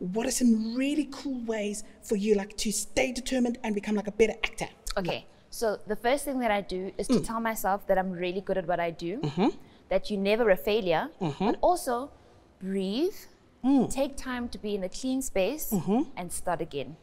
what are some really cool ways for you like to stay determined and become like a better actor? Okay, so the first thing that I do is to tell myself that I'm really good at what I do, that you're never a failure, but also breathe, take time to be in a clean space and start again.